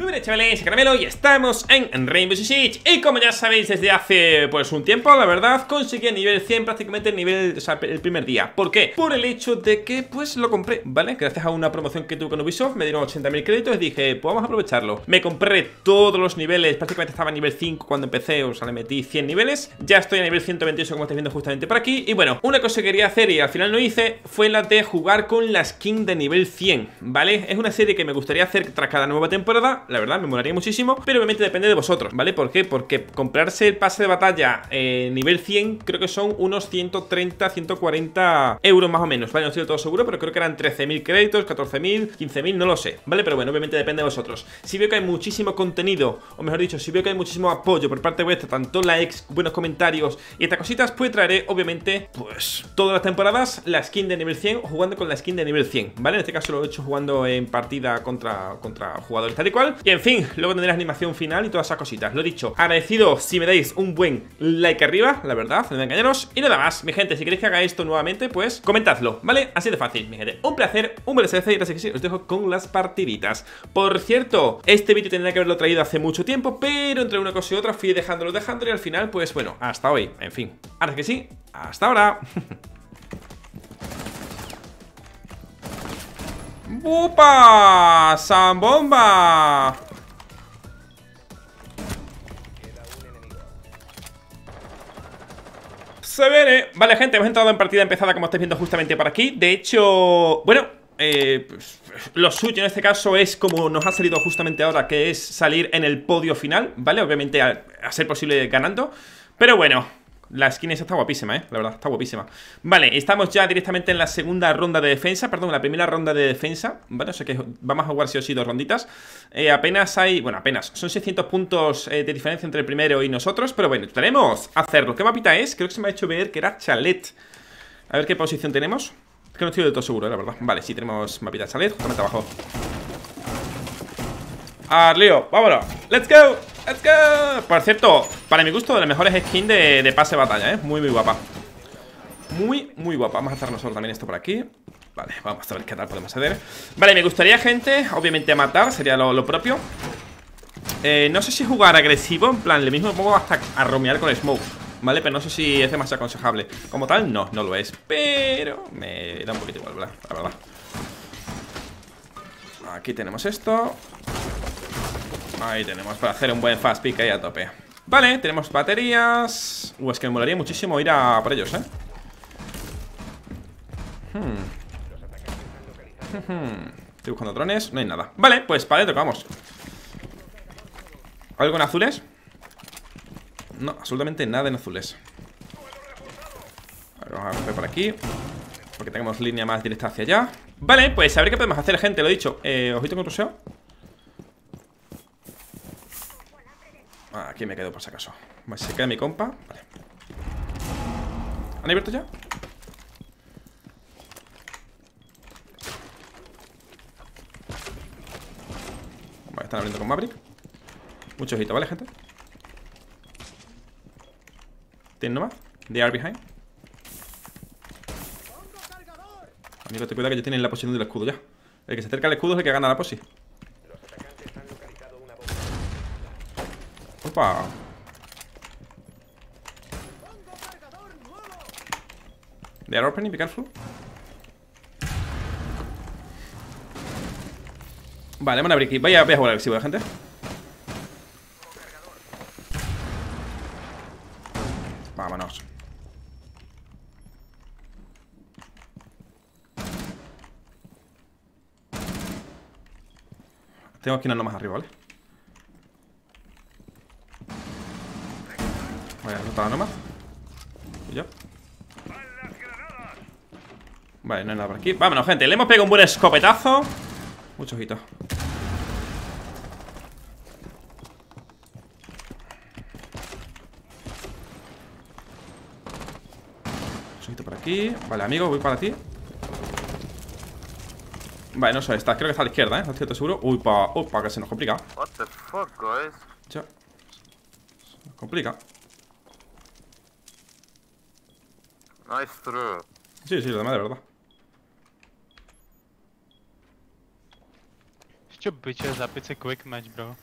Muy bien, chavales, soy Caramelo y estamos en Rainbow Six Siege. Y como ya sabéis, desde hace pues un tiempo, la verdad, conseguí el nivel 100 prácticamente el primer día. ¿Por qué? Por el hecho de que pues lo compré, ¿vale? Gracias a una promoción que tuve con Ubisoft, me dieron 80.000 créditos y dije, pues vamos a aprovecharlo. Me compré todos los niveles, prácticamente estaba a nivel 5 cuando empecé, o sea, le metí 100 niveles. Ya estoy a nivel 128 como estáis viendo justamente por aquí. Y bueno, una cosa que quería hacer y al final no hice fue la de jugar con la skin de nivel 100, ¿vale? Es una serie que me gustaría hacer tras cada nueva temporada. La verdad, me molaría muchísimo, pero obviamente depende de vosotros, ¿vale? ¿Por qué? Porque comprarse el pase de batalla nivel 100 creo que son unos 130, 140 euros más o menos, ¿vale? No estoy del todo seguro, pero creo que eran 13.000 créditos, 14.000, 15.000, no lo sé, ¿vale? Pero bueno, obviamente depende de vosotros. Si veo que hay muchísimo contenido, o mejor dicho, si veo que hay muchísimo apoyo por parte vuestra, tanto likes, buenos comentarios y estas cositas, pues traeré, obviamente, pues todas las temporadas la skin de nivel 100 o jugando con la skin de nivel 100, ¿vale? En este caso lo he hecho jugando en partida contra jugadores tal y cual. Y en fin, luego tendré la animación final y todas esas cositas. Lo dicho, agradecido si me dais un buen like arriba, la verdad, no me engañaros. Y nada más, mi gente, si queréis que haga esto nuevamente, pues comentadlo, ¿vale? Así de fácil, mi gente. Un placer, un beso y gracias, que sí, os dejo con las partiditas. Por cierto, este vídeo tendría que haberlo traído hace mucho tiempo, pero entre una cosa y otra fui dejándolo y al final, pues bueno, hasta hoy. En fin, ahora que sí, hasta ahora. ¡Upa! ¡Zambomba! Se viene. Vale, gente, hemos entrado en partida empezada, como estáis viendo justamente por aquí. De hecho, bueno, pues, lo suyo en este caso es como nos ha salido justamente ahora, que es salir en el podio final, ¿vale? Obviamente a ser posible ganando, pero bueno. La skin esa está guapísima, la verdad, está guapísima. Vale, estamos ya directamente en la segunda ronda de defensa. Perdón, la primera ronda de defensa. Bueno, o sea que vamos a jugar sí o sí dos ronditas. Apenas hay, bueno, apenas son 600 puntos de diferencia entre el primero y nosotros. Pero bueno, tenemos a hacerlo. ¿Qué mapita es? Creo que se me ha hecho ver que era Chalet. A ver qué posición tenemos. Es que no estoy de todo seguro, la verdad. Vale, sí, tenemos mapita Chalet, justamente abajo. ¡Al lío! ¡Vámonos! ¡Let's go! ¡Let's go! Por cierto, para mi gusto, de las mejores skins de pase de batalla, ¿eh? Muy, muy guapa. Muy, muy guapa. Vamos a hacer nosotros también esto por aquí. Vale, vamos a ver qué tal podemos hacer. Vale, me gustaría, gente, obviamente matar. Sería lo propio. No sé si jugar agresivo. En plan, lo mismo me pongo hasta a romear con smoke, ¿vale? Pero no sé si es demasiado aconsejable. Como tal, no, no lo es. Pero me da un poquito igual, ¿verdad? La verdad. Aquí tenemos esto. Ahí tenemos, para hacer un buen fast pick ahí a tope. Vale, tenemos baterías. Es que me molaría muchísimo ir a por ellos, ¿eh? Estoy buscando drones, no hay nada. Vale, pues para adentro, vamos. ¿Algo en azules? No, absolutamente nada en azules. A ver, vamos a ver por aquí, porque tenemos línea más directa hacia allá. Vale, pues a ver qué podemos hacer, gente, lo he dicho. Ojito con ruseo. Aquí me quedo por si acaso. Se queda mi compa. Vale. ¿Han abierto ya? Vale, están abriendo con Maverick. Mucho ojito, ¿vale, gente? ¿Tienen nomás? They are behind. Amigo, te cuidado que ellos tienen la posición del escudo ya. El que se acerca al escudo es el que gana la posi. Opa. They are opening, be careful. Vale, vamos a abrir aquí. Voy a jugar agresivo, gente. Vámonos. Tengo que ir nomás arriba, ¿vale? Voy a rotar nomás. Y yo. Vale, no hay nada por aquí. Vámonos, gente. Le hemos pegado un buen escopetazo. Mucho ojito. Mucho ojito por aquí. Vale, amigo, voy para ti. Vale, no sé, está. Creo que está a la izquierda, ¿eh? No estoy seguro. Uy, pa, que se nos complica. What the fuck, guys? Ya. Se nos complica. Nice throw. Sí, lo demás de verdad. Čo biče, za pice quick match, bro.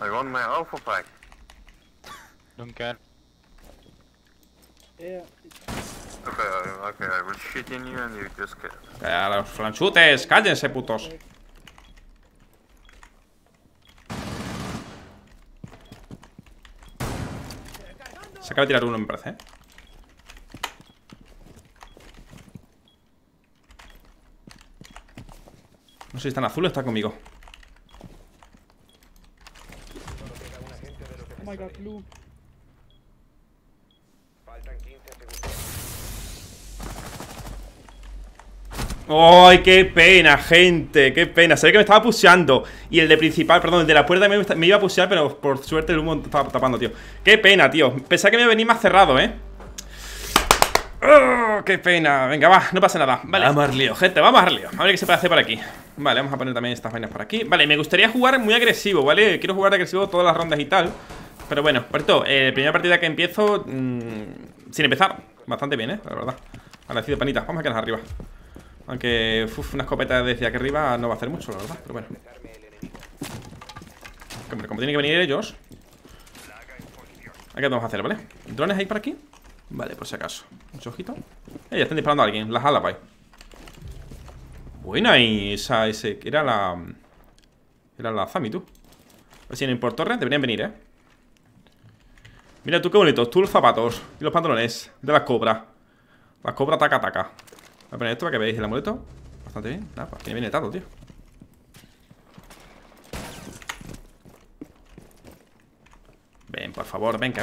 I want my alpha pack. Don't care. Yeah. Okay, I will shit in you and you just get. A los flanchutes, cállense putos. Se acaba de tirar uno, me parece, ¿eh? No sé si está en azul o está conmigo. Oh my god, blue. ¡Ay, qué pena, gente! ¡Qué pena! Se ve que me estaba pusheando. Y el de principal, perdón, el de la puerta me iba a pushear, pero por suerte el humo estaba tapando, tío. ¡Qué pena, tío! Pensaba que me iba a venir más cerrado, ¿eh? Oh, ¡qué pena! Venga, va, no pasa nada. Vale. Vamos al lío, gente, vamos al lío. A ver qué se puede hacer por aquí. Vale, vamos a poner también estas vainas por aquí. Vale, me gustaría jugar muy agresivo, ¿vale? Quiero jugar agresivo todas las rondas y tal. Pero bueno, por esto, primera partida que empiezo sin empezar. Bastante bien, ¿eh? La verdad. Agradecido, panita. Vamos a quedarnos arriba. Aunque una escopeta desde aquí arriba no va a hacer mucho, la verdad, pero bueno. Como tienen que venir ellos, ¿qué vamos a hacer, vale? ¿Drones hay por aquí? Vale, por si acaso. Mucho ojito. Ya están disparando a alguien, las alas, vaya. Buena y esa, ese. Era la Azami, tú. A ver si vienen por torre, deberían venir, ¿eh? Mira tú qué bonitos, tú los zapatos y los pantalones de las cobras. Las cobras taca. Voy a poner esto para que veáis el amuleto. Bastante bien. Nada, pues tiene bien atado, tío. Ven, por favor. Venga.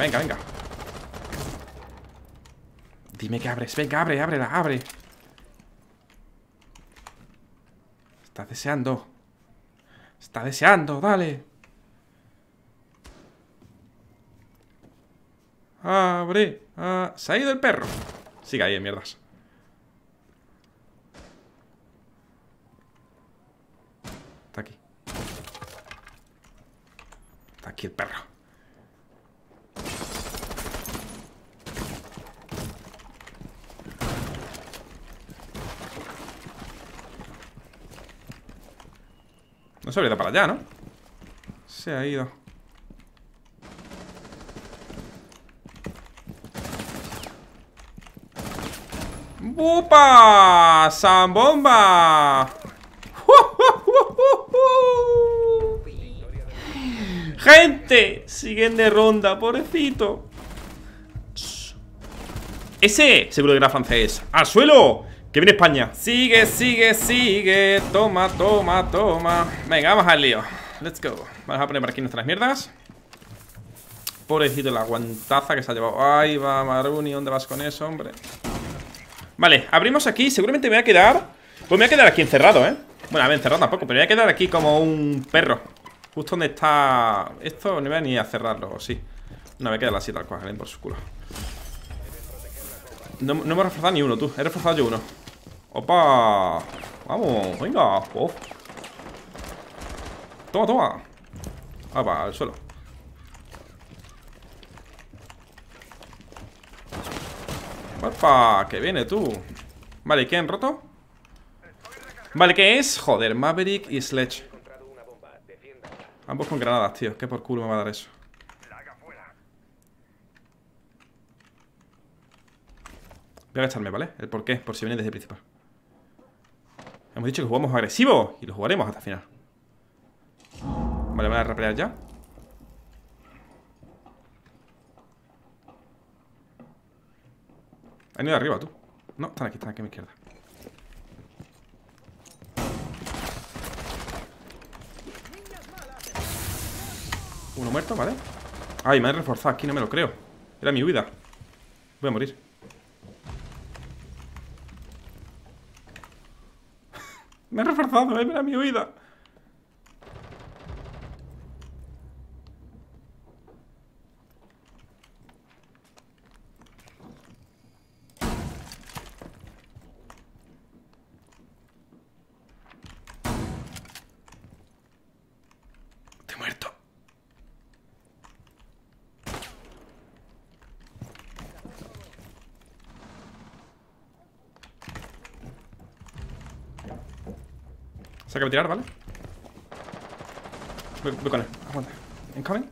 Dime que abres. Venga, ábrela. Estás deseando. Dale. Abre. Se ha ido el perro. Sigue ahí, mierdas. Está aquí el perro. No se habría ido para allá, ¿no? Se ha ido. ¡Bupa! ¡Zambomba! ¡Gente! Siguiente ronda, pobrecito. Ese, seguro que era francés. ¡Al suelo! ¡Que viene España! Sigue. Toma. Venga, vamos al lío. Let's go. Vamos a poner por aquí nuestras mierdas. Pobrecito, la guantaza que se ha llevado. Ay, va, Maruni, ¿dónde vas con eso, hombre? Vale, abrimos aquí. Seguramente me voy a quedar. Pues me voy a quedar aquí encerrado, ¿eh? Bueno, a ver, encerrado tampoco, pero me voy a quedar aquí como un perro. Justo donde está esto, no voy a ni a cerrarlo, sí. No, me queda así tal cual, por su culo. No me he reforzado ni uno, tú. He reforzado yo uno. ¡Opa! ¡Vamos! ¡Venga! Oh. ¡Toma! ¡Opa! Al suelo. ¡Opa! ¡Que viene tú! Vale, ¿qué han roto? Vale, ¿qué es? Joder, Maverick y Sledge. Ambos con granadas, tío. ¿Qué por culo me va a dar eso? Voy a agacharme, ¿vale? El porqué, por si viene desde el principal. Hemos dicho que jugamos agresivo y lo jugaremos hasta el final. Vale, me voy a replegar ya. Han ido arriba, tú. No, están aquí a mi izquierda. Uno muerto, ¿vale? Ay, me han reforzado aquí, no me lo creo. Era mi huida. Voy a morir. Me han reforzado, era mi huida. Se acaba de tirar, ¿vale? Voy con él. Aguanta. Incoming.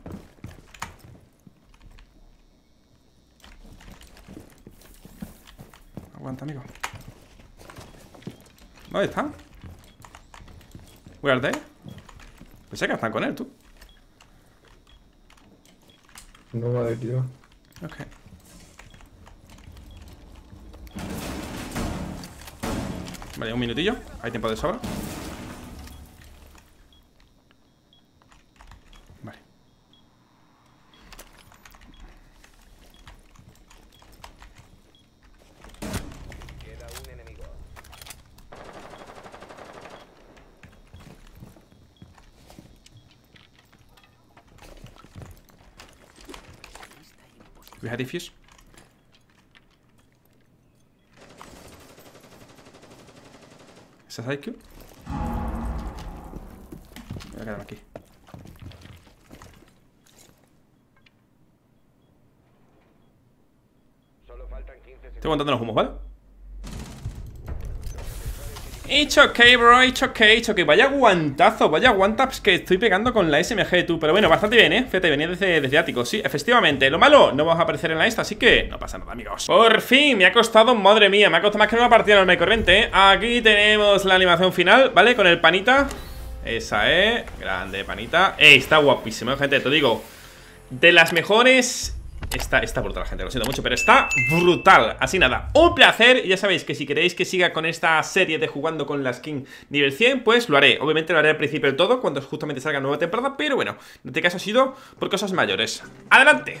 Aguanta, amigo. ¿Dónde está? ¿Where are they? Pensé que están con él, tú. No va de tiro. Ok. Vale, un minutillo. Hay tiempo de sobra. Vale. Queda un enemigo. We had a fuse. ¿Esa es IQ? Voy a quedarme aquí. Estoy aguantando los humos, ¿vale? It's okay, bro, it's okay, it's okay. Vaya guantazo, vaya guantaps que estoy pegando con la SMG, tú. Pero bueno, bastante bien, ¿eh? Fíjate, venía desde ático, sí, efectivamente. Lo malo, no vamos a aparecer en la esta, así que no pasa nada, amigos. Por fin, me ha costado, madre mía, me ha costado más que una partida normal y corriente, ¿eh? Aquí tenemos la animación final, ¿vale? Con el panita. Esa, ¿eh? Grande panita. Está guapísimo, gente, te lo digo. De las mejores... Está brutal, gente, lo siento mucho, pero está brutal. Así nada, un placer. Ya sabéis que si queréis que siga con esta serie de jugando con la skin nivel 100, pues lo haré. Obviamente lo haré al principio de todo, cuando justamente salga nueva temporada. Pero bueno, en este caso ha sido por cosas mayores. ¡Adelante!